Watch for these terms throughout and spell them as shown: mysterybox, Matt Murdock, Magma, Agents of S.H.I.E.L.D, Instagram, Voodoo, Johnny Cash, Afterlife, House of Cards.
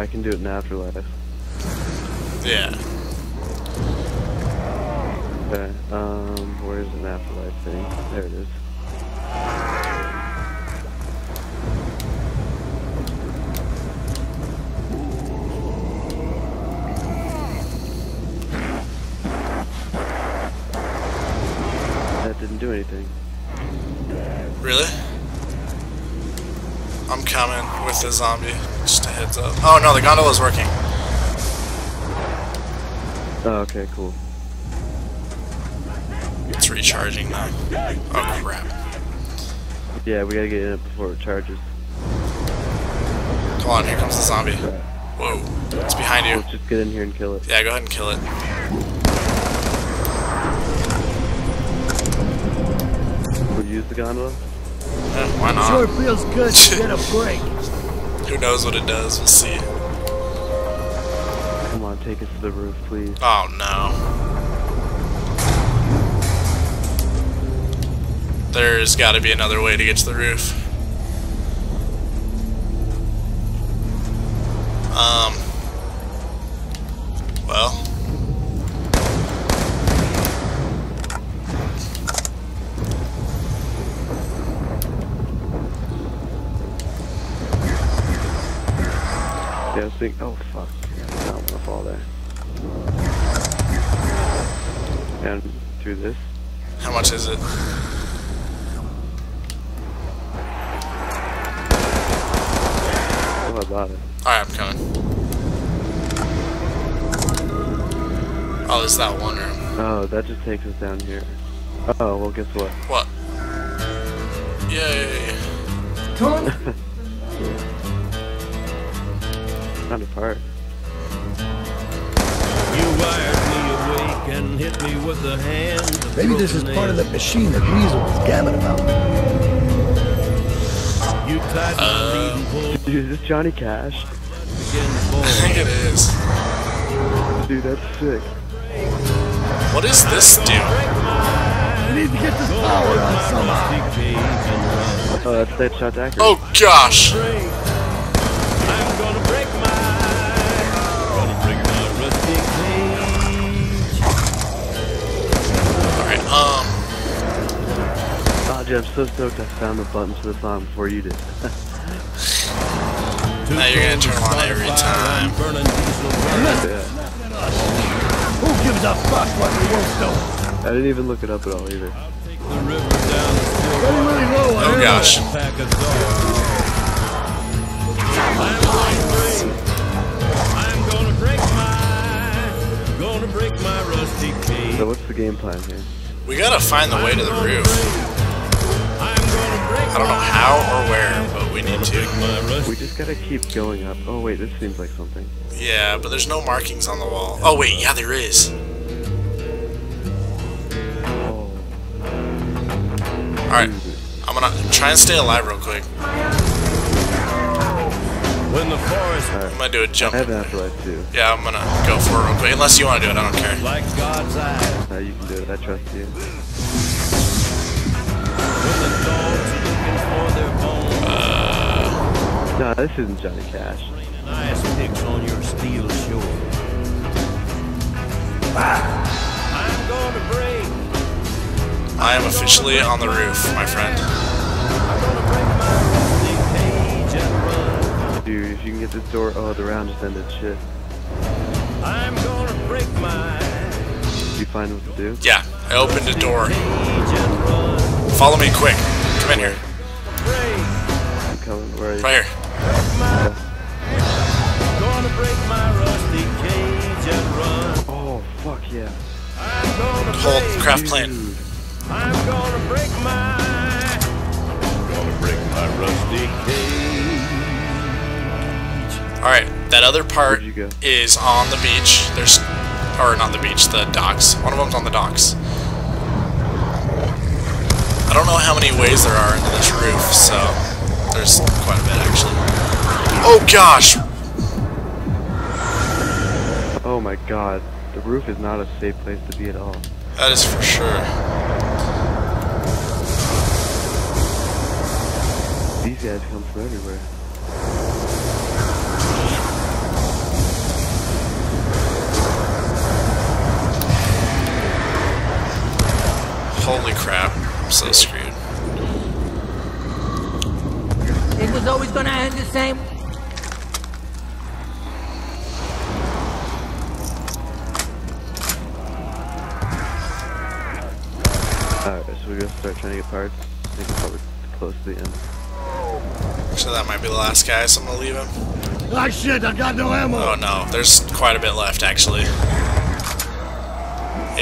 I can do it in Afterlife. Yeah. Okay, where's an Afterlife thing? There it is. That didn't do anything. Really? I'm coming with the zombie. Just a heads up. Oh no, the gondola's working. Oh, okay, cool. It's recharging now. Oh crap. Yeah, we gotta get in it before it charges. Come on, here comes the zombie. Whoa, it's behind you. Let's just get in here and kill it. Yeah, go ahead and kill it. We'll use the gondola? Yeah, why not? Sure feels good to get a break. Who knows what it does, we'll see. Come on, take us to the roof, please. Oh no. There's gotta be another way to get to the roof. Well. Yeah, I think. Oh, fuck. I don't want to fall there. And through this. How much is it? Alright, I'm coming. Oh, there's that one room. Oh, that just takes us down here. Oh, well, guess what? What? Yay! Not a part. You wired me awake and hit me with a hand. Maybe this is part of that machine that Weasel was gammon about. Dude, is this Johnny Cash? I think it is. Dude, that's sick. What is this dude? We need to get this power on somehow. Oh, that's that shot dagger. Oh gosh! I'm gonna break my rusty cage. Alright, I'm so stoked I found the buttons for the song before you did. Now you're gonna turn on every time. Who gives a fuck what we won't do? I didn't even look it up at all either. Oh gosh. I'm gonna break my rusty cage. So what's the game plan here? We gotta find the way to the roof. I don't know how or where, but we need to. We just gotta keep going up. Oh wait, this seems like something. Yeah, but there's no markings on the wall. Oh wait, yeah there is. Oh. Alright, I'm gonna try and stay alive real quick. When the forest, I'm gonna do a jump. I have Afterlife too. Yeah, I'm gonna go for it real quick. Unless you wanna do it, I don't care. Like God's eyes. No, you can do it, I trust you. No, this isn't Johnny Cash. On your steel shore. I'm going to break. I am officially on the roof, my friend. Dude, if you can get this door, oh, the round just ended. Shit. I'm going to break mine. You find what to do? Yeah, I opened a door. Follow me, quick. Come in here. I'm coming. Where are you? Right here. Gonna break my rusty cage and run. Oh fuck yeah. I'm gonna hold craft plan. I'm gonna break my rusty cage. Alright, that other part is on the beach. There's or not the beach, the docks. One of them's on the docks. I don't know how many ways there are into this roof, so there's quite a bit, actually. Oh, gosh! Oh my god. The roof is not a safe place to be at all. That is for sure. These guys come from everywhere. Holy crap, I'm so screwed. It was always gonna end the same. Alright, so we're gonna start trying to get parts. I think we're probably close to the end. So that might be the last guy, so I'm gonna leave him. Ah shit, I've got no ammo! Oh no, there's quite a bit left actually.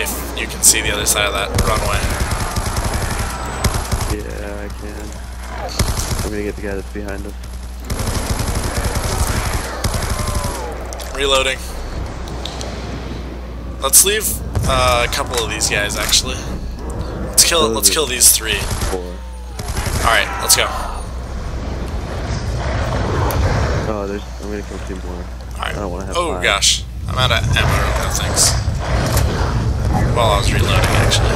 If you can see the other side of that runway. Yeah, I can. I'm gonna get the guy that's behind us. Reloading. Let's leave a couple of these guys actually. Let's kill these three. Alright, let's go. Oh, there's... I'm gonna kill two more. Alright. I don't wanna have five. Gosh. I'm out of ammo right now, thanks. While I was reloading, actually.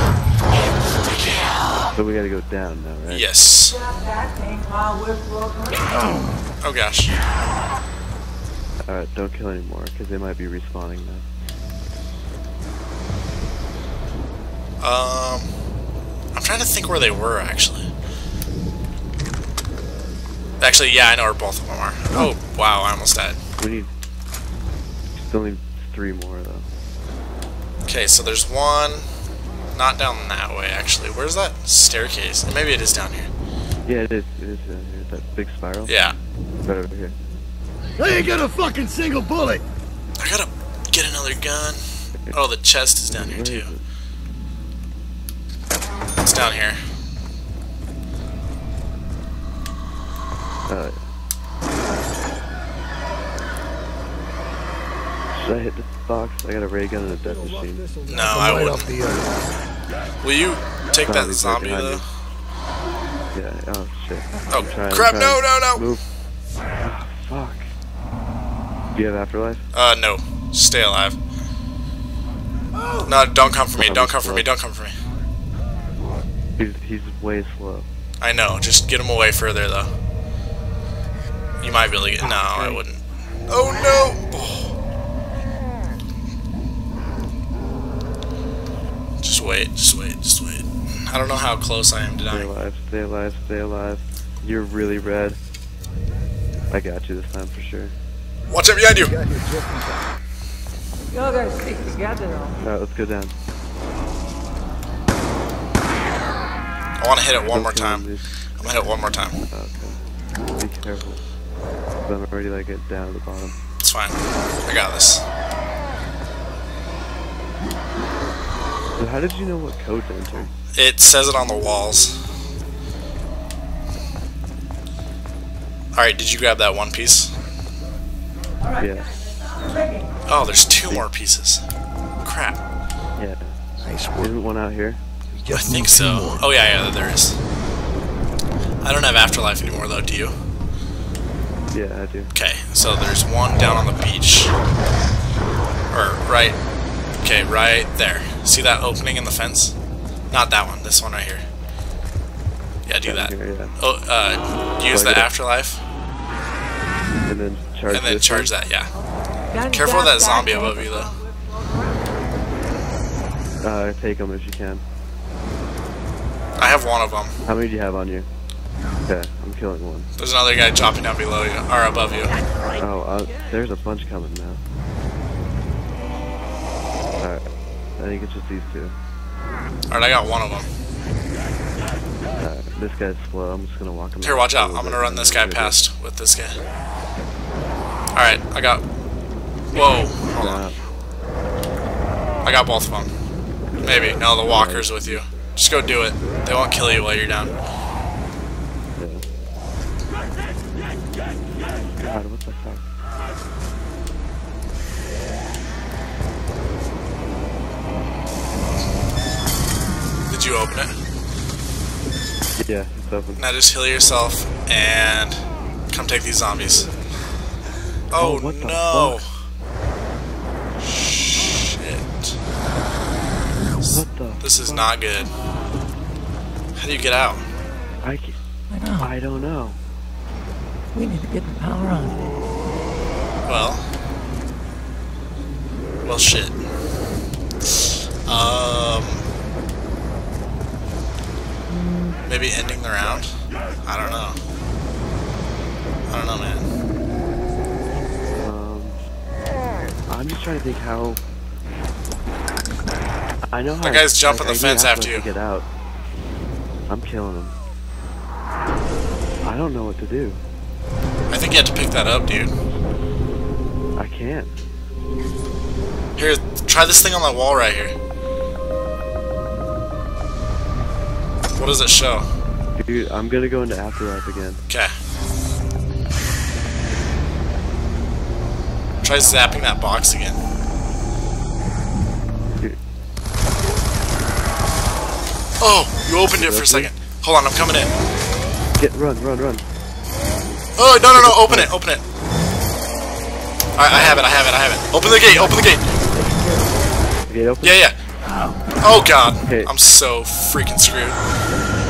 So we gotta go down now, right? Yes. Oh gosh. Alright, don't kill anymore, because they might be respawning now. I'm trying to think where they were, actually. Actually, yeah, I know where both of them are. Oh, wow, I almost died. Still need three more, though. Okay, so there's one... Not down that way, actually. Where's that staircase? Maybe it is down here. Yeah, it is. It is down here. That big spiral? Yeah. Right over here. I ain't got a fucking single bullet! I gotta get another gun. Oh, the chest is down here, too. It's down here. Should I hit this box? I got a ray gun and a death machine. No, I wouldn't. Will you take that zombie though? Yeah, oh shit. Oh crap, no! Move. Oh, fuck. Do you have Afterlife? No. Stay alive. No, don't come for me, don't come for me, don't come for me. He's way slow. I know, just get him away further though. You might be able to get... No, I wouldn't. Oh no! Oh. Just wait. I don't know how close I am to dying. Stay alive. You're really red. I got you this time for sure. Watch out behind you! You all gotta stick together though. Alright, let's go down. I want to hit it one more time. I'm gonna hit it one more time. Okay. Be careful. I'm already like it down at the bottom. It's fine. I got this. So how did you know what code to enter? It says it on the walls. Alright, did you grab that one piece? Yeah. Oh, there's two more pieces. Crap. Yeah. Nice work. Isn't one out here? I think so. Oh yeah, there is. I don't have Afterlife anymore though, do you? Yeah, I do. Okay, so there's one down on the beach. Or right... Okay, right there. See that opening in the fence? Not that one, this one right here. Yeah, do that. Oh, use the Afterlife. And then charge that, yeah. Careful with that zombie above you though. Take him if you can. I have one of them. How many do you have on you? Okay, I'm killing one. There's another guy dropping down below you, or above you. Oh, there's a bunch coming now. Alright, I think it's just these two. Alright, I got one of them. Alright, this guy's slow, I'm just gonna walk him. Here, watch out, I'm gonna run this guy past with this guy. Alright, I got... Whoa, hold on. I got both of them. Maybe, no, the walker's with you. Just go do it. They won't kill you while you're down. God, what the fuck? Did you open it? Yeah, it's open. Now just heal yourself and come take these zombies. Oh, what the fuck? Shit. What the fuck? This is not good. How do you get out? I don't know. We need to get the power on. Well, shit. Maybe ending the round? I don't know. I don't know, man. I'm just trying to think how... I know how... That guy's jumping the fence after you. Get out. I'm killing him. I don't know what to do. I think you have to pick that up, dude. I can't. Here, try this thing on that wall right here. What does it show? Dude, I'm gonna go into Afterlife again. Okay. Try zapping that box again. Dude. Oh, you opened it for a second. Hold on, I'm coming in. Get, run. Oh, no, open it. Alright, I have it. Open the gate. The gate open? Yeah. Oh god, okay. I'm so freaking screwed.